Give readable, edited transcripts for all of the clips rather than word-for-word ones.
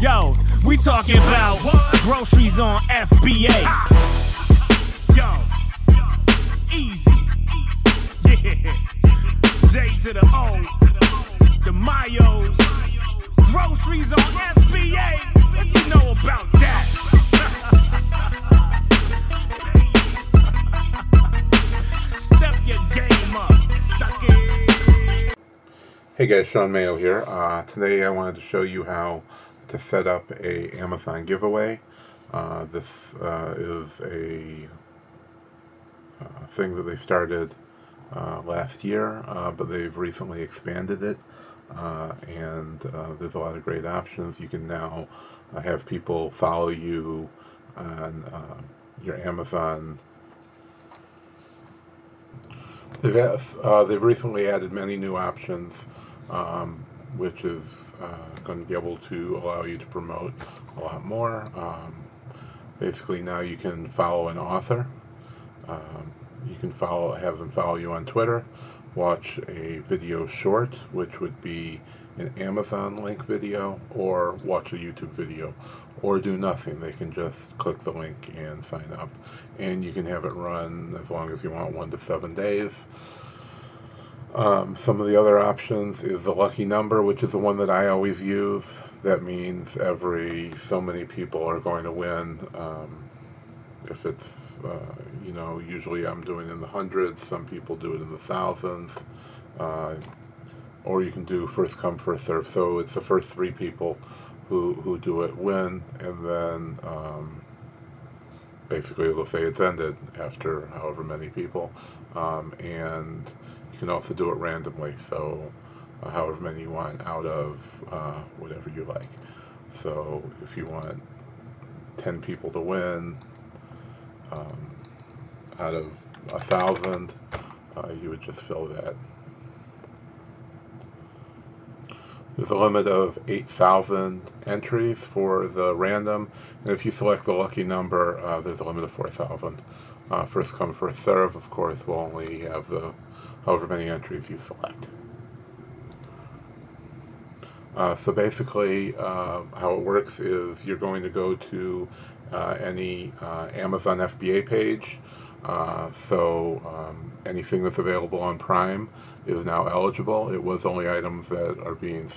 Yo, we talking about groceries on FBA. Yo, easy. Yeah. J to the O. The Mayos. Groceries on FBA. What you know about that? Step your game up, sucker. Hey guys, Sean Mayo here. Today I wanted to show you how to set up a Amazon giveaway. This is a thing that they started last year, but they've recently expanded it, and there's a lot of great options. You can now have people follow you on your Amazon. They've recently added many new options, which is going to be able to allow you to promote a lot more. Basically, now you can follow an author. You can have them follow you on Twitter, watch a video short, which would be an Amazon link video, or watch a YouTube video, or do nothing. They can just click the link and sign up. And you can have it run as long as you want, 1 to 7 days. Some of the other options is the lucky number, which is the one that I always use. That means every so many people are going to win. If it's, you know, usually I'm doing in the hundreds, some people do it in the thousands, or you can do first come, first serve. So it's the first 3 people who do it win, and then basically it'll say it's ended after however many people, and you can also do it randomly, so however many you want out of whatever you like. So if you want 10 people to win out of 1,000, you would just fill that. There's a limit of 8,000 entries for the random, and if you select the lucky number, there's a limit of 4,000. First come, first serve, of course, will only have the however many entries you select. So basically, how it works is you're going to go to any Amazon FBA page. So anything that's available on Prime is now eligible. It was only items that are being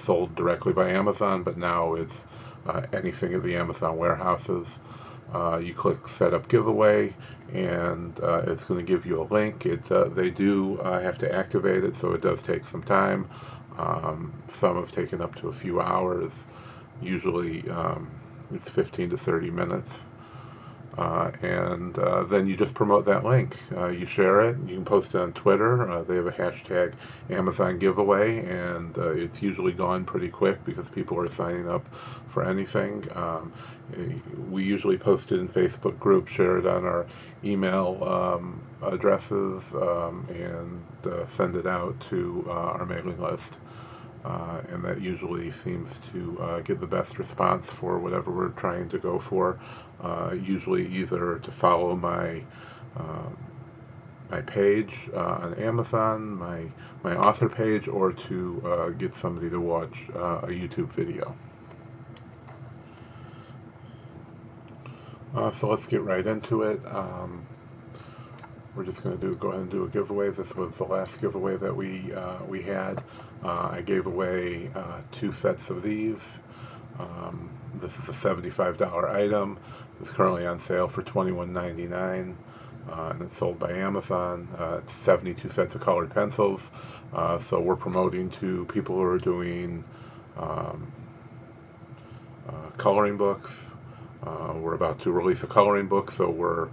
sold directly by Amazon, but now it's anything at the Amazon warehouses. You click set up giveaway, and it's going to give you a link. They do have to activate it, so it does take some time. Some have taken up to a few hours. Usually it's 15 to 30 minutes. And then you just promote that link. You share it. You can post it on Twitter. They have a hashtag Amazon Giveaway, and it's usually gone pretty quick because people are signing up for anything. We usually post it in Facebook groups, share it on our email addresses, and send it out to our mailing list. And that usually seems to get the best response for whatever we're trying to go for. Usually either to follow my page on Amazon, my author page, or to get somebody to watch a YouTube video. So let's get right into it. We're just going to go ahead and do a giveaway. This was the last giveaway that we had. I gave away 2 sets of these. This is a $75 item. It's currently on sale for $21.99, and it's sold by Amazon. It's 72 sets of colored pencils. So we're promoting to people who are doing coloring books. We're about to release a coloring book, so we're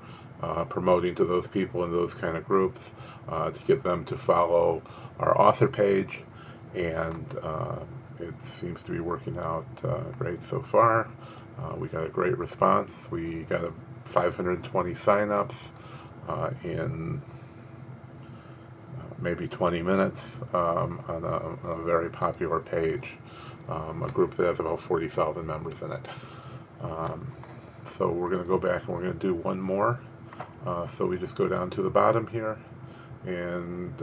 promoting to those people in those kind of groups to get them to follow our author page, and it seems to be working out great so far. We got a great response. We got 520 signups in maybe 20 minutes on a very popular page, a group that has about 40,000 members in it. So we're going to go back and we're going to do one more. So we just go down to the bottom here and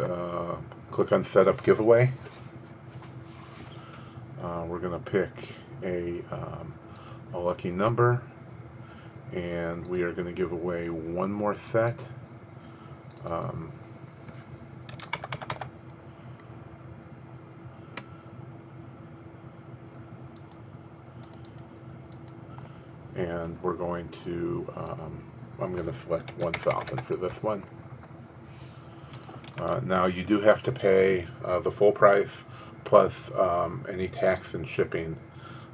click on Set Up Giveaway. We're going to pick a lucky number, and we are going to give away one more set. And we're going to, I'm going to select 1,000 for this one. Now you do have to pay the full price plus any tax and shipping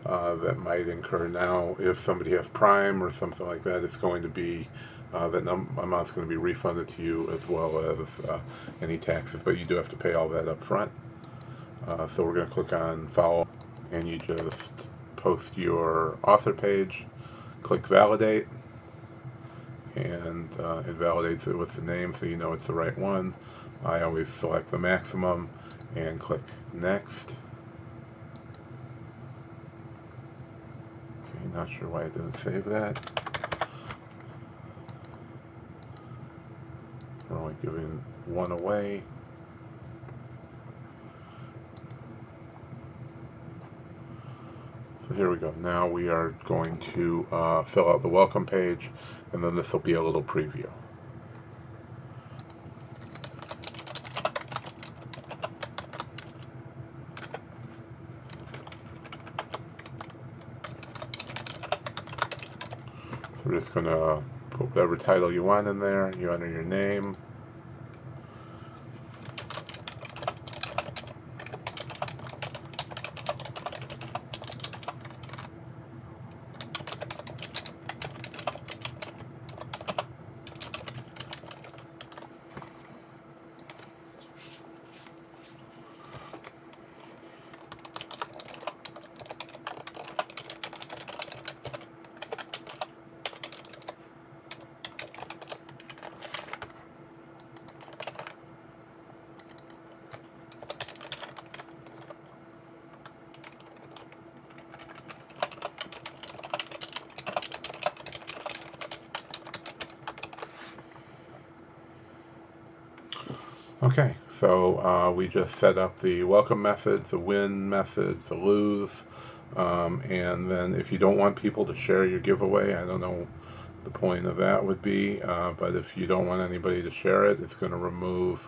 that might incur. Now if somebody has Prime or something like that, it's going to be, that amount's going to be refunded to you, as well as any taxes, but you do have to pay all that up front. So we're going to click on follow, and you just post your author page, click validate, and it validates it with the name so you know it's the right one. I always select the maximum and click next. Okay, not sure why I didn't save that. We're only giving one away. Here we go. Now we are going to fill out the welcome page, and then this will be a little preview. So we're just going to put whatever title you want in there. You enter your name. Okay, so we just set up the welcome method, the win method, the lose, and then if you don't want people to share your giveaway, I don't know the point of that would be, but if you don't want anybody to share it, it's going to remove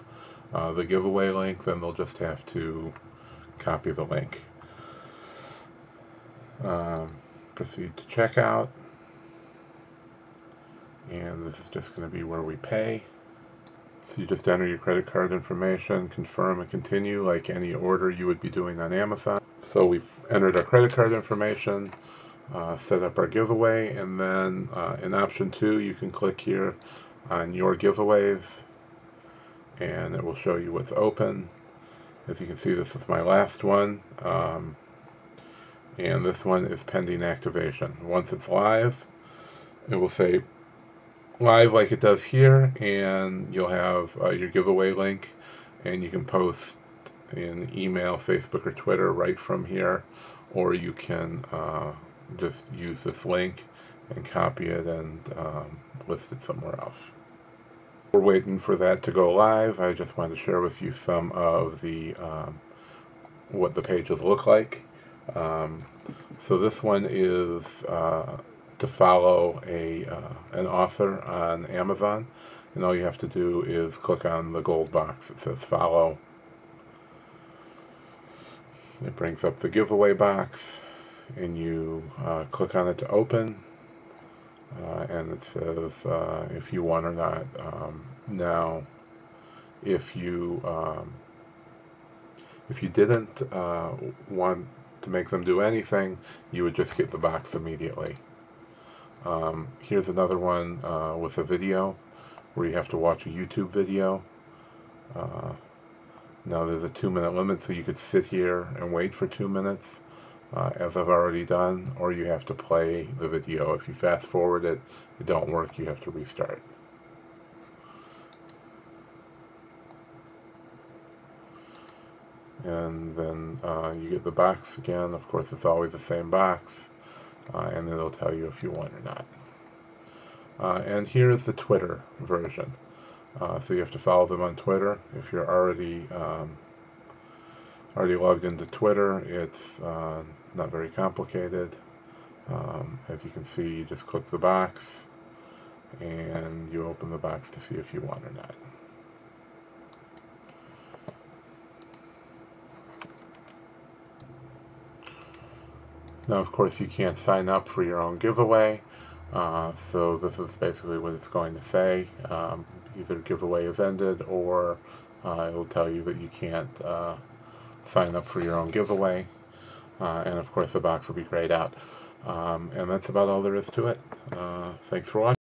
the giveaway link, then they'll just have to copy the link. Proceed to checkout, and this is just going to be where we pay. So you just enter your credit card information, confirm and continue like any order you would be doing on Amazon. So we entered our credit card information, set up our giveaway, and then in option 2 you can click here on your giveaways, and it will show you what's open. As you can see, this is my last one, and this one is pending activation. Once it's live, it will say live like it does here, and you'll have your giveaway link, and you can post in email, Facebook, or Twitter right from here, or you can just use this link and copy it and list it somewhere else. We're waiting for that to go live. I just wanted to share with you some of the what the pages look like. So this one is to follow an author on Amazon, and all you have to do is click on the gold box that says follow. It brings up the giveaway box, and you click on it to open, and it says if you won or not. Now if you didn't want to make them do anything, you would just get the box immediately. Here's another one with a video where you have to watch a YouTube video. Now there's a 2-minute limit, so you could sit here and wait for 2 minutes, as I've already done, or you have to play the video. If you fast forward it, it don't work, you have to restart. And then you get the box again. Of course, it's always the same box. And then it'll tell you if you won or not. And here's the Twitter version. So you have to follow them on Twitter. If you're already already logged into Twitter. It's not very complicated. As you can see, you just click the box and you open the box to see if you want or not. Now, of course, you can't sign up for your own giveaway, so this is basically what it's going to say. Either giveaway is ended, or it will tell you that you can't sign up for your own giveaway. And, of course, the box will be grayed out. And that's about all there is to it. Thanks for watching.